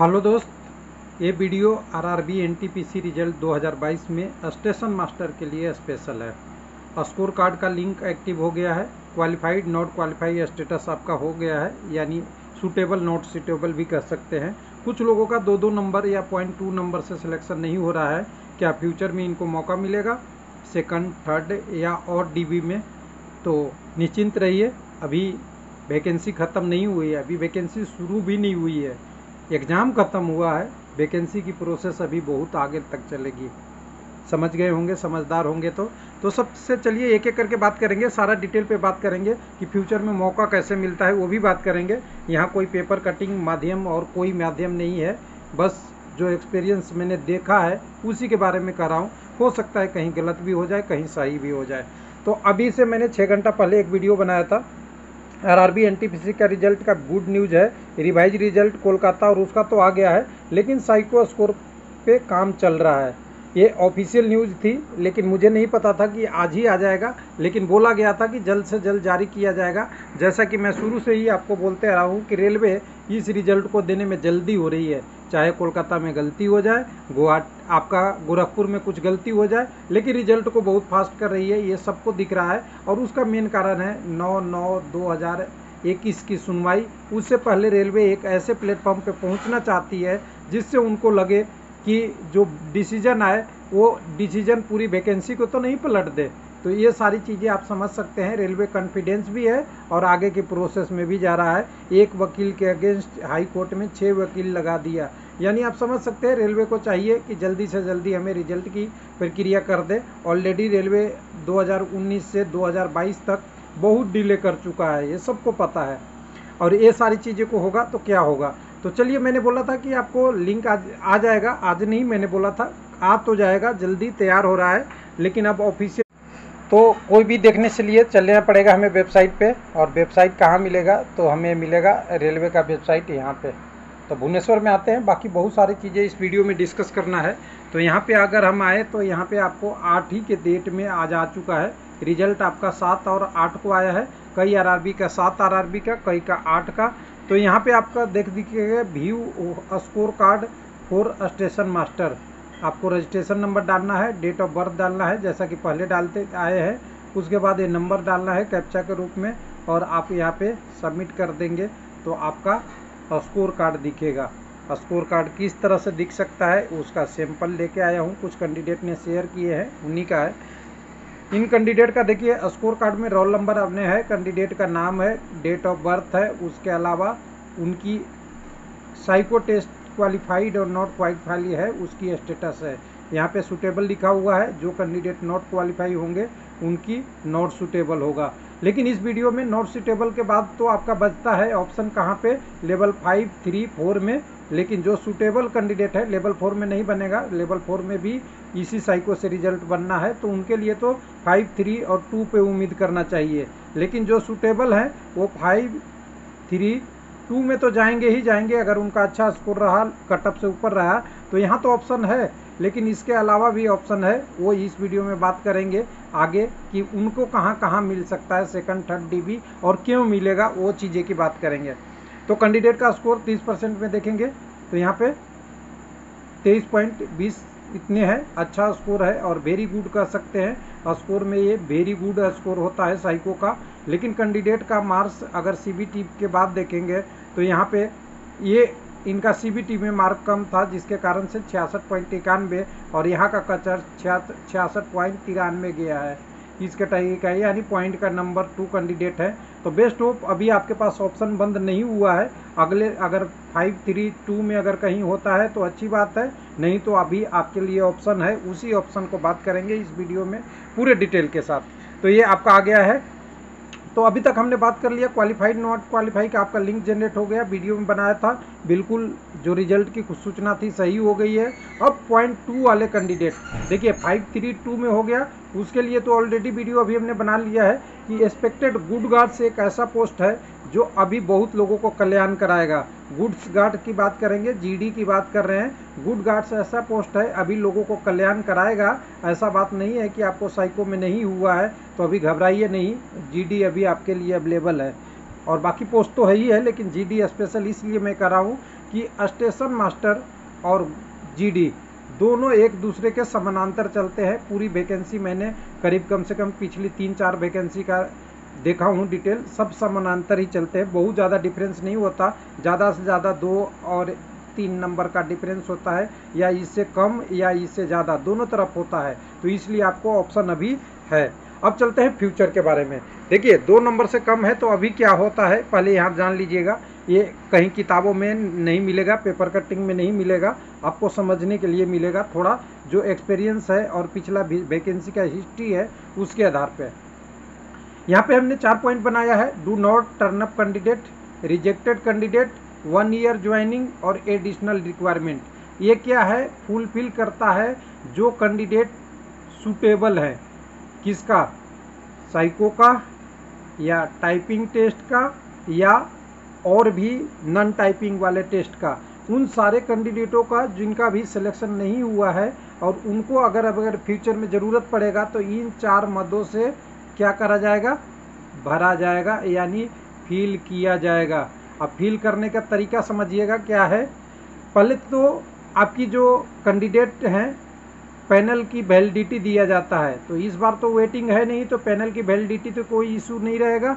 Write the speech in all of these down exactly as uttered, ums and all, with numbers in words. Hello दोस्त, ये video RRB NTPC result दो हज़ार बाईस में स्टेशन मास्टर के लिए स्पेशल है। स्कोर कार्ड का लिंक एक्टिव हो गया है। क्वालिफाइड नॉट क्वालिफाइड स्टेटस आपका हो गया है, यानी सूटेबल नॉट सूटेबल भी कह सकते हैं। कुछ लोगों का दो दो नंबर या पॉइंट टू नंबर से सिलेक्शन नहीं हो रहा है। क्या फ्यूचर में इनको मौका मिलेगा सेकंड, थर्ड या और डीबी में? तो निश्चिंत रहिए, अभी वैकेंसी ख़त्म नहीं हुई है, अभी वैकेंसी शुरू भी नहीं हुई है। एग्ज़ाम ख़त्म हुआ है, वैकेंसी की प्रोसेस अभी बहुत आगे तक चलेगी। समझ गए होंगे, समझदार होंगे तो तो सबसे चलिए एक एक करके बात करेंगे, सारा डिटेल पे बात करेंगे कि फ्यूचर में मौका कैसे मिलता है, वो भी बात करेंगे। यहाँ कोई पेपर कटिंग माध्यम और कोई माध्यम नहीं है, बस जो एक्सपीरियंस मैंने देखा है उसी के बारे में कर रहा हूँ। हो सकता है कहीं गलत भी हो जाए, कहीं सही भी हो जाए। तो अभी से मैंने छः घंटा पहले एक वीडियो बनाया था। आरआरबी एनटीपीसी का रिजल्ट का गुड न्यूज़ है, रिवाइज रिजल्ट कोलकाता और उसका तो आ गया है, लेकिन साइको स्कोर पे काम चल रहा है। ये ऑफिशियल न्यूज़ थी, लेकिन मुझे नहीं पता था कि आज ही आ जाएगा, लेकिन बोला गया था कि जल्द से जल्द जारी किया जाएगा। जैसा कि मैं शुरू से ही आपको बोलते रहा हूँ कि रेलवे इस रिजल्ट को देने में जल्दी हो रही है। चाहे कोलकाता में गलती हो जाए, गोवा आपका गोरखपुर में कुछ गलती हो जाए, लेकिन रिजल्ट को बहुत फास्ट कर रही है, ये सबको दिख रहा है। और उसका मेन कारण है नौ नौ दो हज़ार इक्कीस की सुनवाई। उससे पहले रेलवे एक ऐसे प्लेटफॉर्म पर पहुँचना चाहती है जिससे उनको लगे कि जो डिसीजन आए वो डिसीजन पूरी वैकेंसी को तो नहीं पलट दे। तो ये सारी चीज़ें आप समझ सकते हैं। रेलवे कॉन्फिडेंस भी है और आगे की प्रोसेस में भी जा रहा है। एक वकील के अगेंस्ट हाई कोर्ट में छः वकील लगा दिया, यानी आप समझ सकते हैं रेलवे को चाहिए कि जल्दी से जल्दी हमें रिजल्ट की प्रक्रिया कर दे। ऑलरेडी रेलवे दो हज़ार उन्नीस से दो हज़ार बाईस तक बहुत डिले कर चुका है, ये सबको पता है। और ये सारी चीज़ें को होगा तो क्या होगा? तो चलिए, मैंने बोला था कि आपको लिंक आज आ जाएगा, आज नहीं मैंने बोला था, आ तो जाएगा, जल्दी तैयार हो रहा है। लेकिन अब ऑफिशियल तो कोई भी देखने के लिए चलना पड़ेगा हमें वेबसाइट पे। और वेबसाइट कहाँ मिलेगा? तो हमें मिलेगा रेलवे का वेबसाइट यहाँ पे। तो भुवनेश्वर में आते हैं, बाकी बहुत सारी चीज़ें इस वीडियो में डिस्कस करना है। तो यहाँ पर अगर हम आए तो यहाँ पर आपको आठ ही के डेट में आज आ चुका है रिजल्ट आपका। सात और आठ को आया है, कई आरआरबी का सात आरआरबी का, कई का आठ का। तो यहाँ पे आपका देख दिखेगा view score card for station master. आपको रजिस्ट्रेशन नंबर डालना है, डेट ऑफ बर्थ डालना है जैसा कि पहले डालते आए हैं, उसके बाद ये नंबर डालना है कैप्चा के रूप में, और आप यहाँ पे सबमिट कर देंगे तो आपका स्कोर कार्ड दिखेगा। स्कोर कार्ड किस तरह से दिख सकता है उसका सैंपल लेके आया हूँ, कुछ कैंडिडेट ने शेयर किए हैं, उन्हीं का है। इन कैंडिडेट का देखिए स्कोर कार्ड में रोल नंबर अपने है, कैंडिडेट का नाम है, डेट ऑफ बर्थ है, उसके अलावा उनकी साइको टेस्ट क्वालिफाइड और नॉट क्वालिफाइड है, उसकी स्टेटस है। यहाँ पे सूटेबल लिखा हुआ है, जो कैंडिडेट नॉट क्वालिफाई होंगे उनकी नॉट सूटेबल होगा। लेकिन इस वीडियो में नॉट सूटेबल के बाद तो आपका बचता है ऑप्शन कहाँ पे, लेवल फाइव थ्री फोर में। लेकिन जो सूटेबल कैंडिडेट है लेवल फोर में नहीं बनेगा, लेवल फोर में भी इसी साइको से रिजल्ट बनना है, तो उनके लिए तो फाइव थ्री और टू पे उम्मीद करना चाहिए। लेकिन जो सूटेबल हैं वो फाइव थ्री टू में तो जाएंगे ही जाएंगे, अगर उनका अच्छा स्कोर रहा, कटअप से ऊपर रहा तो यहाँ तो ऑप्शन है। लेकिन इसके अलावा भी ऑप्शन है, वो इस वीडियो में बात करेंगे आगे कि उनको कहाँ कहाँ मिल सकता है सेकंड थर्ड डीबी और क्यों मिलेगा, वो चीज़ें की बात करेंगे। तो कैंडिडेट का स्कोर तीस परसेंट में देखेंगे तो यहाँ पे तेईस पॉइंट बीस इतने हैं, अच्छा स्कोर है और वेरी गुड कर सकते हैं। स्कोर में ये वेरी गुड स्कोर होता है साइको का। लेकिन कैंडिडेट का मार्क्स अगर सीबीटी के बाद देखेंगे तो यहाँ पे ये इनका सीबीटी में मार्क कम था, जिसके कारण से छियासठ पॉइंट इक्यानवे और यहाँ का कचर छियासठ पॉइंट तिरानवे गया है। इस कटाई का यानी पॉइंट का नंबर टू कैंडिडेट है। तो बेस्ट होप अभी आपके पास ऑप्शन बंद नहीं हुआ है, अगले अगर फाइव थ्री टू में अगर कहीं होता है तो अच्छी बात है, नहीं तो अभी आपके लिए ऑप्शन है। उसी ऑप्शन को बात करेंगे इस वीडियो में पूरे डिटेल के साथ। तो ये आपका आ गया है। तो अभी तक हमने बात कर लिया क्वालिफाइड नॉट क्वालिफाई का, आपका लिंक जनरेट हो गया, वीडियो में बनाया था, बिल्कुल जो रिजल्ट की कुछ सूचना थी सही हो गई है। अब पॉइंट टू वाले कैंडिडेट देखिए फाइव थ्री टू में हो गया, उसके लिए तो ऑलरेडी वीडियो अभी हमने बना लिया है कि एक्सपेक्टेड गुड गार्ड्स एक ऐसा पोस्ट है जो अभी बहुत लोगों को कल्याण कराएगा। गुड्स गार्ड की बात करेंगे, जीडी की बात कर रहे हैं, गुड गार्ड्स ऐसा पोस्ट है अभी लोगों को कल्याण कराएगा। ऐसा बात नहीं है कि आपको साइको में नहीं हुआ है तो अभी घबराइए नहीं, जीडी अभी आपके लिए अवेलेबल है। और बाकी पोस्ट तो है ही है, लेकिन जीडी स्पेशल इसलिए मैं कर रहा हूँ कि स्टेशन मास्टर और जीडी दोनों एक दूसरे के समानांतर चलते हैं। पूरी वैकेंसी मैंने करीब कम से कम पिछली तीन चार वैकेंसी का देखा हूँ डिटेल, सब समानांतर ही चलते हैं, बहुत ज़्यादा डिफरेंस नहीं होता, ज़्यादा से ज़्यादा दो और तीन नंबर का डिफरेंस होता है या इससे कम या इससे ज़्यादा दोनों तरफ होता है, तो इसलिए आपको ऑप्शन अभी है। अब चलते हैं फ्यूचर के बारे में। देखिए दो नंबर से कम है तो अभी क्या होता है पहले यहाँ जान लीजिएगा, ये कहीं किताबों में नहीं मिलेगा, पेपर कटिंग में नहीं मिलेगा, आपको समझने के लिए मिलेगा, थोड़ा जो एक्सपीरियंस है और पिछला वैकेंसी का हिस्ट्री है उसके आधार पर। यहाँ पे हमने चार पॉइंट बनाया है, do not turn up candidate, rejected candidate, one year joining और एडिशनल रिक्वायरमेंट। ये क्या है, फुलफिल करता है जो कैंडिडेट सूटेबल है, किसका, साइको का या टाइपिंग टेस्ट का या और भी नॉन टाइपिंग वाले टेस्ट का, उन सारे कैंडिडेटों का जिनका भी सिलेक्शन नहीं हुआ है और उनको अगर अगर फ्यूचर में ज़रूरत पड़ेगा तो इन चार मदों से क्या करा जाएगा, भरा जाएगा यानी फिल किया जाएगा। अब फिल करने का तरीका समझिएगा क्या है, पहले तो आपकी जो कैंडिडेट हैं पैनल की वैलिडिटी दिया जाता है, तो इस बार तो वेटिंग है नहीं तो पैनल की वैलिडिटी तो कोई इशू नहीं रहेगा,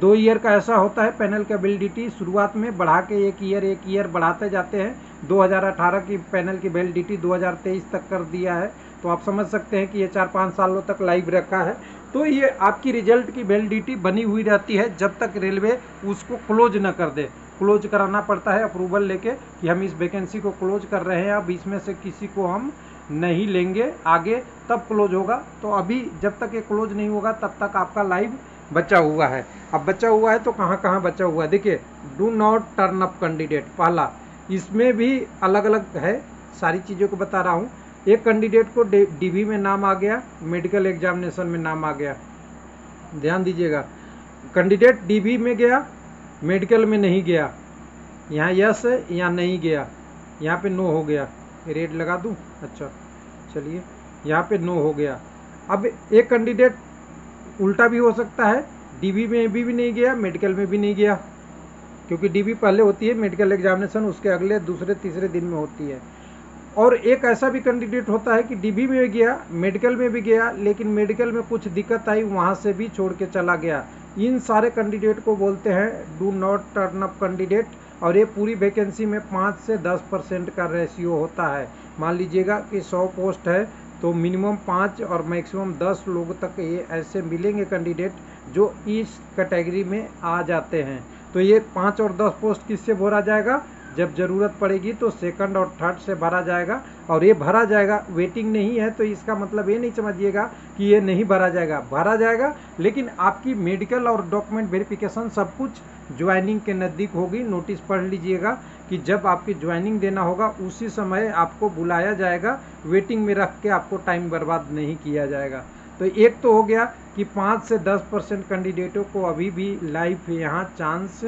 दो ईयर का ऐसा होता है पैनल का वैलिडिटी, शुरुआत में बढ़ा के एक ईयर एक ईयर बढ़ाते जाते हैं, दो हज़ार अठारह की पैनल की वैलिडिटी दो हज़ार तेईस तक कर दिया है, तो आप समझ सकते हैं कि ये चार पाँच सालों तक लाइव रखा है, तो ये आपकी रिजल्ट की वैलिडिटी बनी हुई रहती है जब तक रेलवे उसको क्लोज ना कर दे। क्लोज कराना पड़ता है अप्रूवल लेके कि हम इस वैकेंसी को क्लोज कर रहे हैं, अब इसमें से किसी को हम नहीं लेंगे आगे, तब क्लोज होगा। तो अभी जब तक ये क्लोज नहीं होगा तब तक आपका लाइव बचा हुआ है। अब बचा हुआ है तो कहाँ कहाँ बचा हुआ है, देखिए do not turn up candidate पहला, इसमें भी अलग अलग है, सारी चीज़ों को बता रहा हूँ। एक कैंडिडेट को डीवी में नाम आ गया, मेडिकल एग्जामिनेशन में नाम आ गया, ध्यान दीजिएगा, कैंडिडेट डीवी में गया मेडिकल में नहीं गया, यहाँ यस है यहाँ नहीं गया, यहाँ पे नो हो गया, रेड लगा दूँ, अच्छा चलिए यहाँ पे नो हो गया। अब एक कैंडिडेट उल्टा भी हो सकता है, डीबी में भी, भी नहीं गया मेडिकल में भी नहीं गया, क्योंकि डीबी पहले होती है, मेडिकल एग्जामिनेशन उसके अगले दूसरे तीसरे दिन में होती है। और एक ऐसा भी कैंडिडेट होता है कि डीबी में गया मेडिकल में भी गया लेकिन मेडिकल में कुछ दिक्कत आई वहाँ से भी छोड़ के चला गया, इन सारे कैंडिडेट को बोलते हैं do not turn up candidate. और ये पूरी वैकेंसी में पाँच से दस परसेंट का रेशियो होता है, मान लीजिएगा कि सौ पोस्ट है तो मिनिमम पाँच और मैक्सिमम दस लोग तक ये ऐसे मिलेंगे कैंडिडेट जो इस कैटेगरी में आ जाते हैं। तो ये पाँच और दस पोस्ट किससे भरा जाएगा, जब ज़रूरत पड़ेगी तो सेकंड और थर्ड से भरा जाएगा। और ये भरा जाएगा, वेटिंग नहीं है तो इसका मतलब ये नहीं समझिएगा कि ये नहीं भरा जाएगा, भरा जाएगा, लेकिन आपकी मेडिकल और डॉक्यूमेंट वेरिफिकेशन सब कुछ ज्वाइनिंग के नज़दीक होगी। नोटिस पढ़ लीजिएगा कि जब आपकी ज्वाइनिंग देना होगा उसी समय आपको बुलाया जाएगा, वेटिंग में रख के आपको टाइम बर्बाद नहीं किया जाएगा। तो एक तो हो गया कि पाँच से दस परसेंट कैंडिडेटों को अभी भी लाइफ यहाँ चांस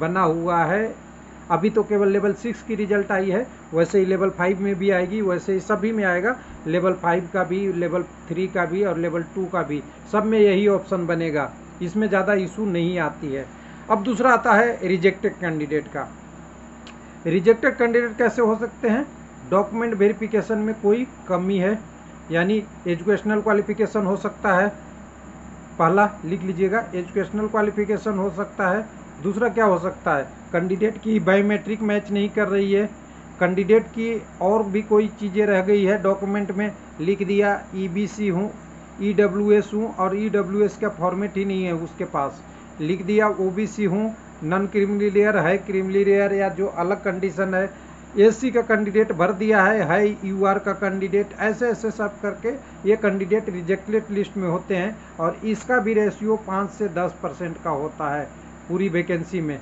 बना हुआ है। अभी तो केवल लेवल सिक्स की रिजल्ट आई है, वैसे ही लेवल फाइव में भी आएगी, वैसे ही सभी में आएगा, लेवल फाइव का भी, लेवल थ्री का भी और लेवल टू का भी, सब में यही ऑप्शन बनेगा, इसमें ज़्यादा इशू नहीं आती है। अब दूसरा आता है रिजेक्टेड कैंडिडेट का। रिजेक्टेड कैंडिडेट कैसे हो सकते हैं, डॉक्यूमेंट वेरिफिकेशन में कोई कमी है यानी एजुकेशनल क्वालिफिकेशन हो सकता है, पहला लिख लीजिएगा एजुकेशनल क्वालिफिकेशन हो सकता है। दूसरा क्या हो सकता है, कैंडिडेट की बायोमेट्रिक मैच नहीं कर रही है, कैंडिडेट की और भी कोई चीज़ें रह गई है डॉक्यूमेंट में, लिख दिया ईबीसी हूँ, ईडब्ल्यूएस हूँ और ईडब्ल्यूएस का फॉर्मेट ही नहीं है उसके पास, लिख दिया ओबीसी हूँ, नॉन क्रिमिनल लेयर है, क्रिमिनल लेयर या जो अलग कंडीशन है, एससी का कैंडिडेट भर दिया है, है यूआर का कैंडिडेट, ऐसे ऐसे सब करके ये कैंडिडेट रिजेक्टेड लिस्ट में होते हैं और इसका भी रेशियो पाँच से दस परसेंट का होता है पूरी वैकेंसी में।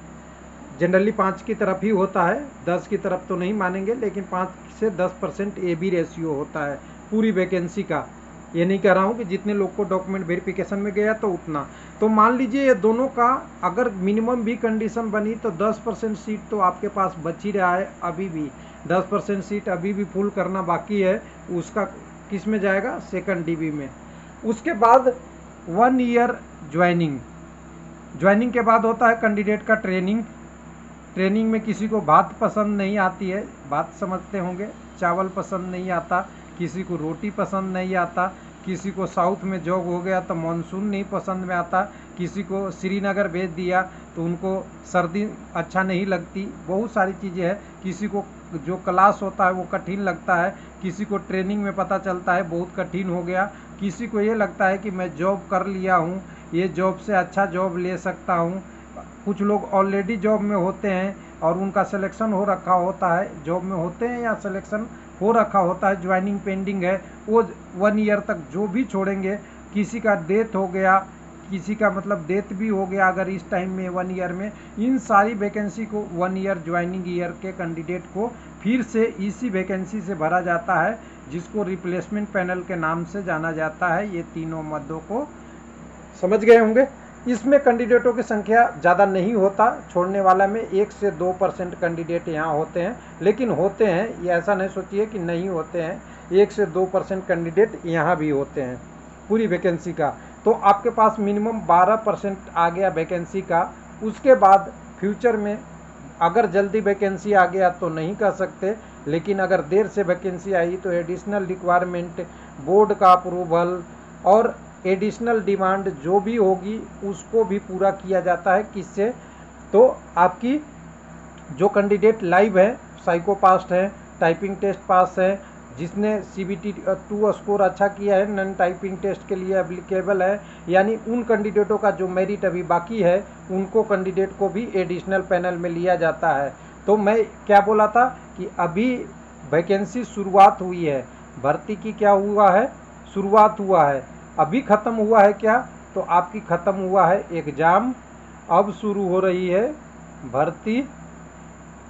जनरली पाँच की तरफ ही होता है, दस की तरफ तो नहीं मानेंगे, लेकिन पाँच से दस परसेंट ए बी रेशियो होता है पूरी वैकेंसी का। ये नहीं कह रहा हूँ कि जितने लोग को डॉक्यूमेंट वेरिफिकेशन में गया तो उतना, तो मान लीजिए ये दोनों का अगर मिनिमम भी कंडीशन बनी तो दस परसेंट सीट तो आपके पास बची रहा है, अभी भी दस परसेंट सीट अभी भी फुल करना बाकी है, उसका किस में जाएगा, सेकेंड डी बी में। उसके बाद वन ईयर ज्वाइनिंग, ज्वाइनिंग के बाद होता है कैंडिडेट का ट्रेनिंग, ट्रेनिंग में किसी को भात पसंद नहीं आती है, भात समझते होंगे, चावल पसंद नहीं आता, किसी को रोटी पसंद नहीं आता, किसी को साउथ में जॉब हो गया तो मानसून नहीं पसंद में आता, किसी को श्रीनगर भेज दिया तो उनको सर्दी अच्छा नहीं लगती, बहुत सारी चीज़ें हैं। किसी को जो क्लास होता है वो कठिन लगता है, किसी को ट्रेनिंग में पता चलता है बहुत कठिन हो गया, किसी को ये लगता है कि मैं जॉब कर लिया हूँ, ये जॉब से अच्छा जॉब ले सकता हूँ। कुछ लोग ऑलरेडी जॉब में होते हैं और उनका सिलेक्शन हो रखा होता है, जॉब में होते हैं या सिलेक्शन हो रखा होता है, ज्वाइनिंग पेंडिंग है, वो वन ईयर तक जो भी छोड़ेंगे। किसी का डेथ हो गया, किसी का मतलब डेथ भी हो गया अगर इस टाइम में वन ईयर में, इन सारी वैकेंसी को वन ईयर ज्वाइनिंग ईयर के कैंडिडेट को फिर से इसी वैकेंसी से भरा जाता है, जिसको रिप्लेसमेंट पैनल के नाम से जाना जाता है। ये तीनों मुद्दों को समझ गए होंगे। इसमें कैंडिडेटों की संख्या ज़्यादा नहीं होता, छोड़ने वाला में एक से दो परसेंट कैंडिडेट यहाँ होते हैं, लेकिन होते हैं, ये ऐसा नहीं सोचिए कि नहीं होते हैं, एक से दो परसेंट कैंडिडेट यहाँ भी होते हैं पूरी वैकेंसी का। तो आपके पास मिनिमम बारह परसेंट आ गया वैकेंसी का। उसके बाद फ्यूचर में अगर जल्दी वैकेंसी आ गया तो नहीं कह सकते, लेकिन अगर देर से वैकेंसी आई तो एडिशनल रिक्वायरमेंट, बोर्ड का अप्रूवल और एडिशनल डिमांड जो भी होगी उसको भी पूरा किया जाता है। किससे? तो आपकी जो कैंडिडेट लाइव है, साइको पास्ट है, टाइपिंग टेस्ट पास है, जिसने C B T two score अच्छा किया है, नॉन टाइपिंग टेस्ट के लिए एप्लीकेबल है, यानी उन कैंडिडेटों का जो मेरिट अभी बाकी है उनको कैंडिडेट को भी एडिशनल पैनल में लिया जाता है। तो मैं क्या बोला था कि अभी वैकेंसी शुरुआत हुई है, भर्ती की क्या हुआ है, शुरुआत हुआ है, अभी ख़त्म हुआ है क्या? तो आपकी ख़त्म हुआ है एग्ज़ाम, अब शुरू हो रही है भर्ती।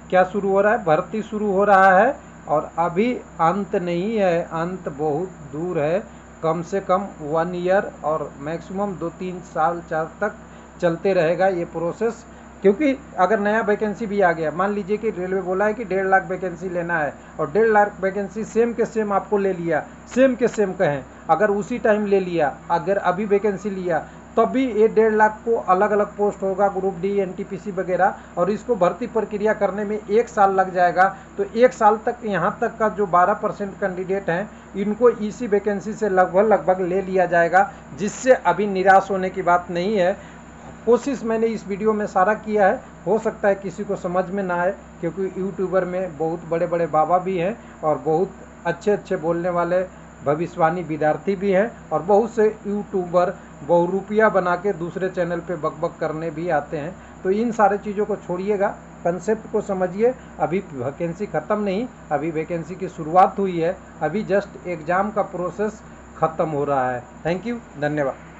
क्या शुरू हो रहा है? भर्ती शुरू हो रहा है, और अभी अंत नहीं है, अंत बहुत दूर है, कम से कम वन ईयर और मैक्सिमम दो तीन साल चार तक चलते रहेगा ये प्रोसेस। क्योंकि अगर नया वैकेंसी भी आ गया, मान लीजिए कि रेलवे बोला है कि डेढ़ लाख वैकेंसी लेना है और डेढ़ लाख वैकेंसी सेम के सेम आपको ले लिया, सेम के सेम कहें अगर उसी टाइम ले लिया, अगर अभी वैकेंसी लिया तब भी ये डेढ़ लाख को अलग अलग पोस्ट होगा, group D, N T P C वगैरह, और इसको भर्ती प्रक्रिया करने में एक साल लग जाएगा। तो एक साल तक यहाँ तक का जो बारह परसेंट कैंडिडेट हैं इनको इसी वैकेंसी से लगभग लगभग ले लिया जाएगा, जिससे अभी निराश होने की बात नहीं है। कोशिश मैंने इस वीडियो में सारा किया है, हो सकता है किसी को समझ में ना आए, क्योंकि यूट्यूबर में बहुत बड़े बड़े बाबा भी हैं और बहुत अच्छे अच्छे बोलने वाले भविष्यवाणी विद्यार्थी भी हैं, और बहुत से यूट्यूबर बहुरूपिया बना के दूसरे चैनल पे बकबक करने भी आते हैं। तो इन सारे चीज़ों को छोड़िएगा, कंसेप्ट को समझिए। अभी वैकेंसी ख़त्म नहीं, अभी वैकेंसी की शुरुआत हुई है, अभी जस्ट एग्ज़ाम का प्रोसेस ख़त्म हो रहा है। थैंक यू, धन्यवाद।